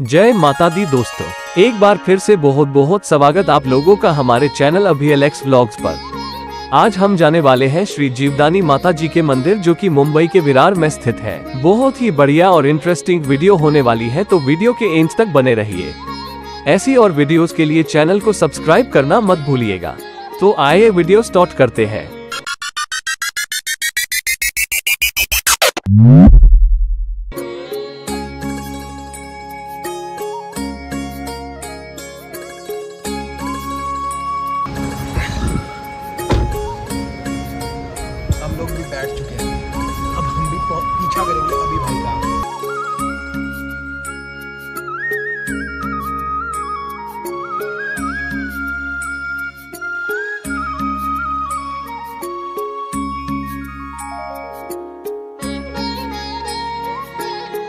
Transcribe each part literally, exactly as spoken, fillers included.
जय माता दी दोस्तों, एक बार फिर से बहुत बहुत स्वागत आप लोगों का हमारे चैनल अभिअलेक्स व्लॉग्स पर। आज हम जाने वाले हैं श्री जीवदानी माता जी के मंदिर जो कि मुंबई के विरार में स्थित है। बहुत ही बढ़िया और इंटरेस्टिंग वीडियो होने वाली है, तो वीडियो के एंड तक बने रहिए। ऐसी और वीडियोस के लिए चैनल को सब्सक्राइब करना मत भूलिएगा। तो आइए वीडियो स्टार्ट करते हैं। हम लोग भी बैठ चुके हैं, अब हम भी पीछा करेंगे अभी भाई का।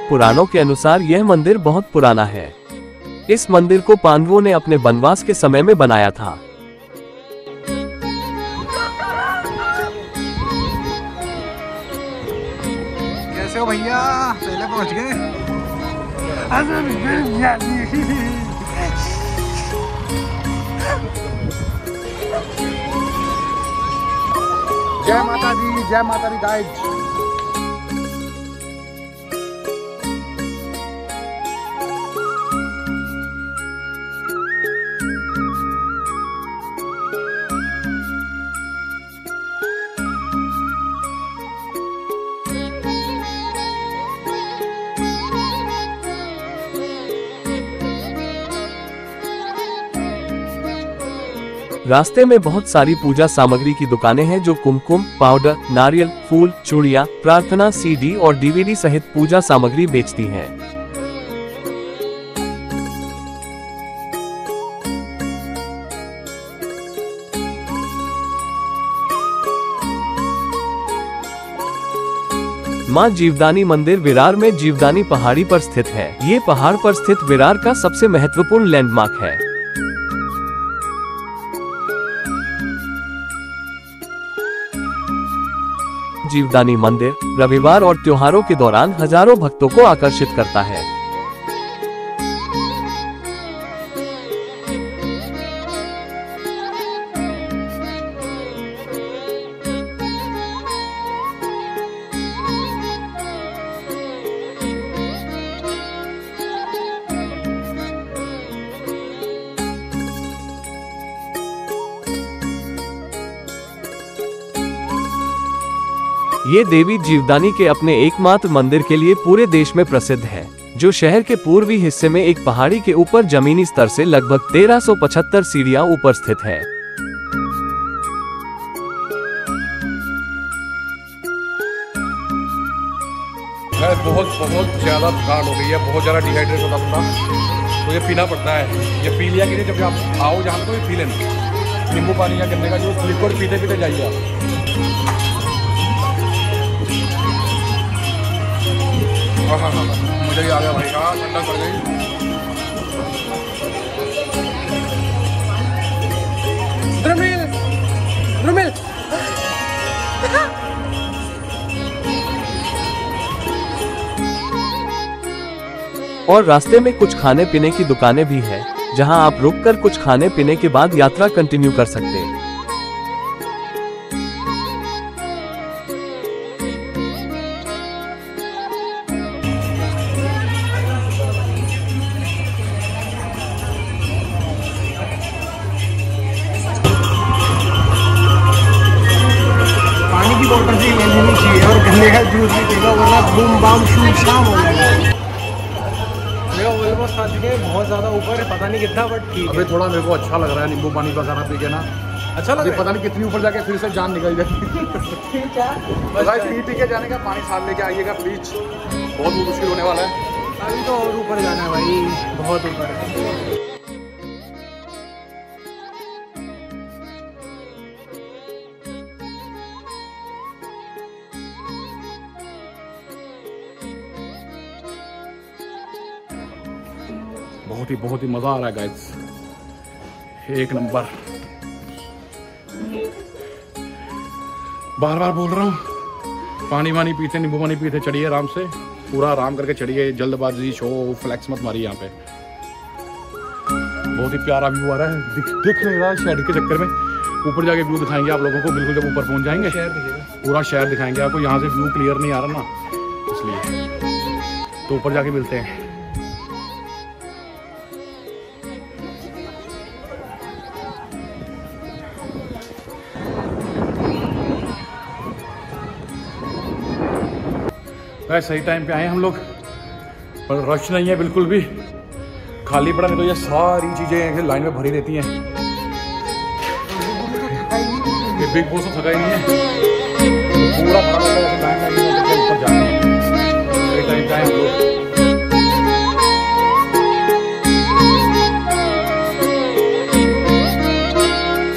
पुराणों के अनुसार यह मंदिर बहुत पुराना है। इस मंदिर को पांडवों ने अपने वनवास के समय में बनाया था। कैसे हो भैया, पहले पहुंच गए। जय माता दी, जय माता दी गाइस। रास्ते में बहुत सारी पूजा सामग्री की दुकानें हैं जो कुमकुम पाउडर, नारियल, फूल, चूड़ियां, प्रार्थना सीडी और डीवीडी सहित पूजा सामग्री बेचती हैं। मां जीवदानी मंदिर विरार में जीवदानी पहाड़ी पर स्थित है। ये पहाड़ पर स्थित विरार का सबसे महत्वपूर्ण लैंडमार्क है। जीवदानी मंदिर रविवार और त्योहारों के दौरान हजारों भक्तों को आकर्षित करता है। ये देवी जीवदानी के अपने एकमात्र मंदिर के लिए पूरे देश में प्रसिद्ध है, जो शहर के पूर्वी हिस्से में एक पहाड़ी के ऊपर जमीनी स्तर से लगभग तेरह सौ पचहत्तर सीढ़ियां ऊपर स्थित है। बहुत बहुत ज्यादा थकान हो गई है, बहुत ज्यादा डिहाइड्रेट होता था, तो ये पीना पड़ता है। ये पी लिया कि नहीं, जब आप आओ जहाँ तो पी लेना नींबू पानी या गन्ने का जो लिक्विड पीते पीते जाइए आप। हाँ हाँ मुझे ही आ गया भाई, हाँ ठंडा कर गई। रुमिल, रुमिल। और रास्ते में कुछ खाने पीने की दुकानें भी है, जहां आप रुककर कुछ खाने पीने के बाद यात्रा कंटिन्यू कर सकते हैं। बहुत ज्यादा ऊपर है, पता नहीं कितना, बट ठीक है। अबे थोड़ा मेरे को अच्छा लग रहा है नींबू पानी का खाना पी के ना, अच्छा लग रहा है। पता नहीं कितनी ऊपर जाके फिर से जान निकल जाएगी। पी के जाने का पानी साथ लेके आइएगा प्लीज, बहुत मुश्किल होने वाला है। अभी तो और ऊपर जाना है भाई, बहुत ऊपर है। बहुत ही बहुत ही मजा आ रहा है गाइस, एक नंबर। बार बार बोल रहा हूँ, पानी वानी पीते नींबू पानी पीते चढ़िए आराम से, पूरा आराम करके चढ़िए, जल्दबाजी शो फ्लैक्स मत मारिए। यहाँ पे बहुत ही प्यारा व्यू आ रहा है, दिख, दिख नहीं रहा है शहर के चक्कर में। ऊपर जाके व्यू दिखाएंगे आप लोगों को, बिल्कुल जब ऊपर पहुँच जाएंगे पूरा शहर दिखाएंगे आपको। यहाँ से व्यू क्लियर नहीं आ रहा ना, इसलिए तो ऊपर जाके मिलते हैं। सही टाइम पे आए हम लोग, पर रश नहीं है बिल्कुल भी, खाली पड़ा। नहीं तो ये सारी चीजें लाइन में भरी रहती हैं। ये बिग बॉस तो थका ही नहीं है, पूरा ऊपर जाना है। सही टाइम पे आए हम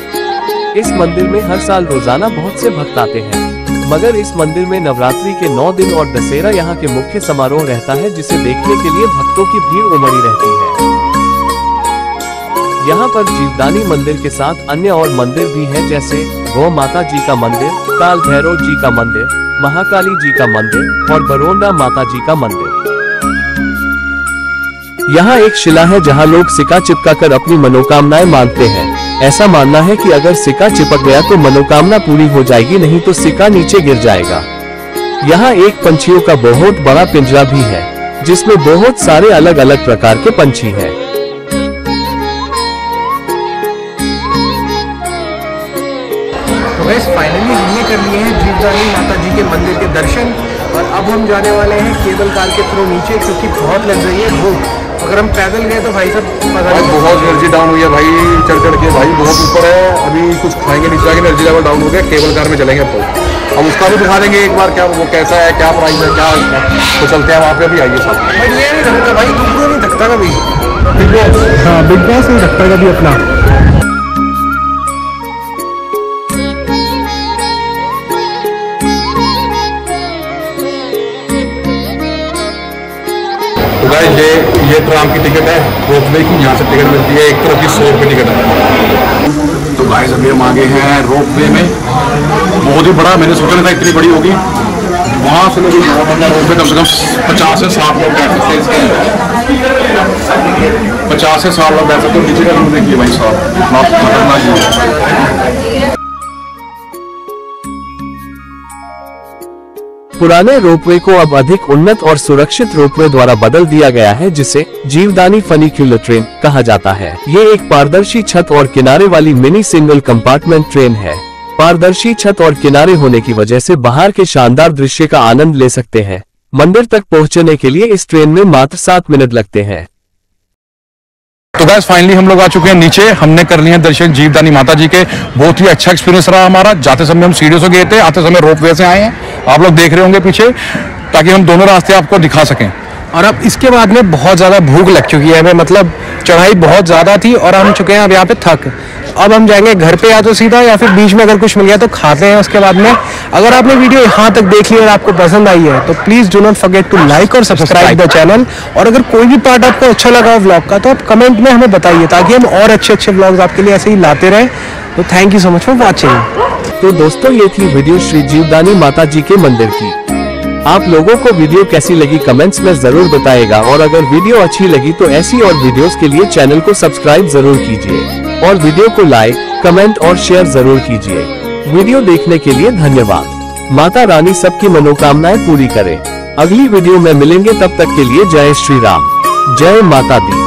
लोग। इस मंदिर में हर साल रोजाना बहुत से भक्त आते हैं, मगर इस मंदिर में नवरात्रि के नौ दिन और दशहरा यहाँ के मुख्य समारोह रहता है, जिसे देखने के लिए भक्तों की भीड़ उमड़ी रहती है। यहाँ पर जीवदानी मंदिर के साथ अन्य और मंदिर भी हैं, जैसे गौ माता जी का मंदिर, काल भैरव जी का मंदिर, महाकाली जी का मंदिर और बरोंडा माता जी का मंदिर। यहाँ एक शिला है जहाँ लोग सिक्का चिपका कर अपनी मनोकामनाएं मानते हैं। ऐसा मानना है कि अगर सिक्का चिपक गया तो मनोकामना पूरी हो जाएगी, नहीं तो सिक्का नीचे गिर जाएगा। यहाँ एक पंछियों का बहुत बड़ा पिंजरा भी है, जिसमें बहुत सारे अलग अलग प्रकार के पंछी हैं। तो बस फाइनली हमने कर लिए हैं जीवदानी माता जी के मंदिर के दर्शन, और अब हम जाने वाले हैं केबल कार के थ्रू नीचे, क्योंकि बहुत लग रही है भूख। अगर हम पैदल गए तो भाई साहब बहुत एनर्जी डाउन हुई है भाई, चढ़ चढ़ के भाई बहुत ऊपर है। अभी कुछ खाएंगे नीचे जाके एनर्जी लेवल डाउन हो गया। केबल कार में चलेंगे तो हम उसका भी दिखा देंगे एक बार, क्या वो कैसा है, क्या प्राइस है, क्या है। तो चलते हैं वहाँ पे, अभी आइए साथ। भाई ये नहीं थकता भाई, तुमको नहीं थकता कभी बिग बॉस? हाँ बिग बॉस नहीं थकता कभी अपना। ये ये ट्राम की टिकट है, वो देखिए यहाँ से टिकट मिलती है, एक तरफ की सौ रुपये टिकट है। तो गाइस अभी हम आगे हैं रोप वे में, बहुत ही बड़ा, मैंने सोचा था इतनी बड़ी होगी। वहाँ से लोग रोप वे कम से कम पचास से साठ लोग बैठ सकते हैं इसके अंदर, पचास से साठ लोग बैठ सकते हो। नीचे का रूम देखिए भाई साहब, इतना खतरनाक। पुराने रोपवे को अब अधिक उन्नत और सुरक्षित रोपवे द्वारा बदल दिया गया है, जिसे जीवदानी फनिकुलर ट्रेन कहा जाता है। ये एक पारदर्शी छत और किनारे वाली मिनी सिंगल कंपार्टमेंट ट्रेन है। पारदर्शी छत और किनारे होने की वजह से बाहर के शानदार दृश्य का आनंद ले सकते हैं। मंदिर तक पहुँचने के लिए इस ट्रेन में मात्र सात मिनट लगते हैं। तो गाइस फाइनली हम लोग आ चुके हैं नीचे, हमने कर लिए हैं दर्शन जीवदानी माता जी के। बहुत ही अच्छा एक्सपीरियंस रहा हमारा। जाते समय हम सीढ़ियों से गए थे, आते समय रोपवे से आए हैं। आप लोग देख रहे होंगे पीछे, ताकि हम दोनों रास्ते आपको दिखा सकें। और अब इसके बाद में बहुत ज़्यादा भूख लग चुकी है हमें, मतलब चढ़ाई बहुत ज़्यादा थी और हम चुके हैं अब यहाँ पे थक। अब हम जाएंगे घर पे, या तो सीधा या फिर बीच में अगर कुछ मिल गया तो खाते हैं उसके बाद में। अगर आपने वीडियो यहाँ तक देख ली और आपको पसंद आई है तो please do not forget to like और सब्सक्राइब द चैनल। और अगर कोई भी पार्ट आपको अच्छा लगा हो व्लॉग का तो आप कमेंट में हमें बताइए, ताकि हम और अच्छे अच्छे व्लॉग्स आपके लिए ऐसे ही लाते रहें। तो thank you so much for watching. तो दोस्तों ये थी वीडियो श्री जीवदानी माता जी के मंदिर की। आप लोगों को वीडियो कैसी लगी कमेंट्स में जरूर बताएगा, और अगर वीडियो अच्छी लगी तो ऐसी और वीडियोस के लिए चैनल को सब्सक्राइब जरूर कीजिए, और वीडियो को लाइक, कमेंट और शेयर जरूर कीजिए। वीडियो देखने के लिए धन्यवाद। माता रानी सबकी मनोकामनाएं पूरी करे। अगली वीडियो में मिलेंगे, तब तक के लिए जय श्री राम, जय माता दी।